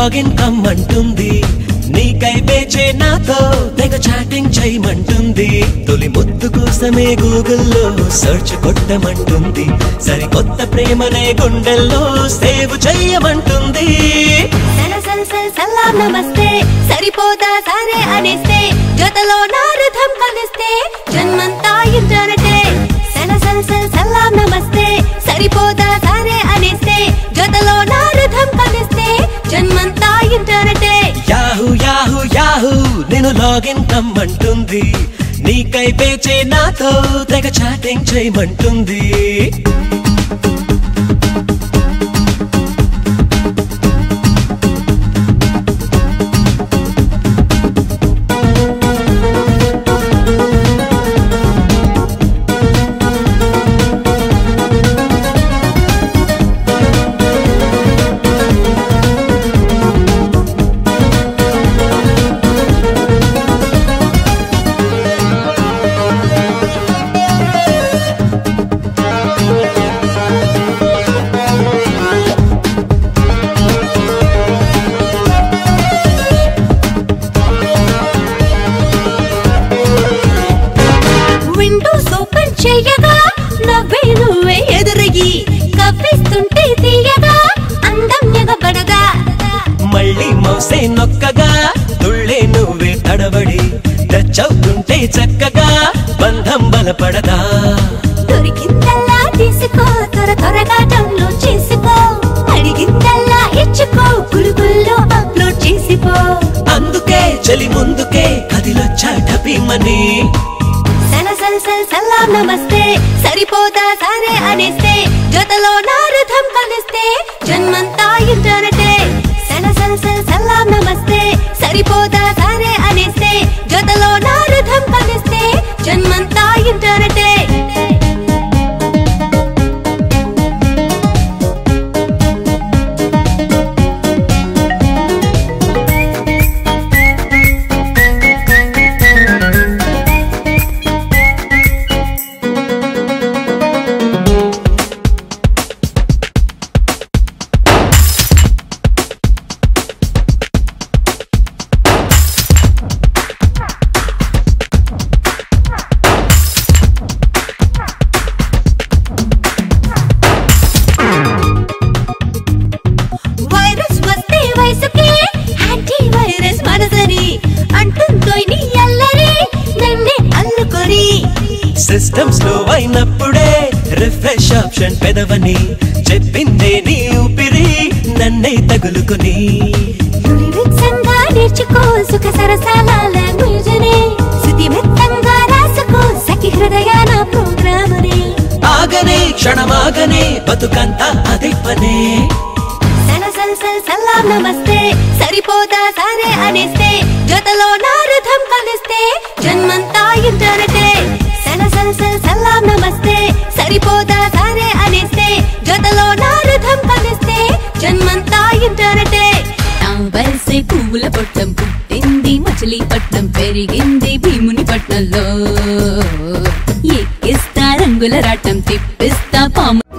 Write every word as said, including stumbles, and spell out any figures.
login కమ్మంటుంది నీకై వేచే నాతో తెగ చాటింగ్ చేయమంటుంది తొలి ముద్దు కోసమే గూగుల్లో సెర్చ్ కొట్టమంటుంది సరికొత్త ప్రేమనే గుండెల్లో సేవ్ చేయమంటుంది సల సల సల సలాం నమస్తే సరిపోదా సారే అనేస్తే జతలో నా రథం కలిస్తే జన్మంతా ఇంటనటే సల సల సల సలాం నమస్తే సరిపోదా సారే అనేస్తే జతలో నా రథం కలిస్తే జన్మంతా ఇంటనటే Yahoo Yahoo Yahoo nenu login kammantundi neekai peche natho tega chatting cheyamantundi చక్కగా బంధం బలపడదా దొరికిందల్లా తీసుకో త్వర త్వరగా డౌన్లోడ్ చేసుకో అడిగిందల్లా ఇచ్చుకో గులుగుల్లో అప్లోడ్ చేసిపో అందుకే చలి ముందుకే కదిలొచ్చాట భీమని సల సల సల సలాం నమస్తే సరిపోదా సారే అనేస్తే జతలో నా రథం కలిస్తే జన్మంతా ఇంటనటే సల సల సల సలాం నమస్తే సరిపోదా సారే అనేస్తే జతలో నా రథం కలిస్తే జన్మంతా ఇంటనటే పెదవని చెప్పిందే నీ ఊపిరి నన్నే తగులుకుని ఆగనే క్షణమాగనే బతుకంతా అదే పనే సల సల సల సలాం నమస్తే సరిపోదా సారే అనేస్తే జతలో నా రథం కలిస్తే జన్మంతా ఇంటనటే సల సల సల సలాం నమస్తే సరిపోదా సారే అనేస్తే జతలో నా రథం కలిస్తే జన్మంతా ఇంటనటే తాంబల్సే పూల పట్టం పుట్టింది మచిలీపట్నం పెరిగింది భీముని పట్నంలో ఎక్కిస్తా రంగుల రాటం తిప్పిస్తా పాము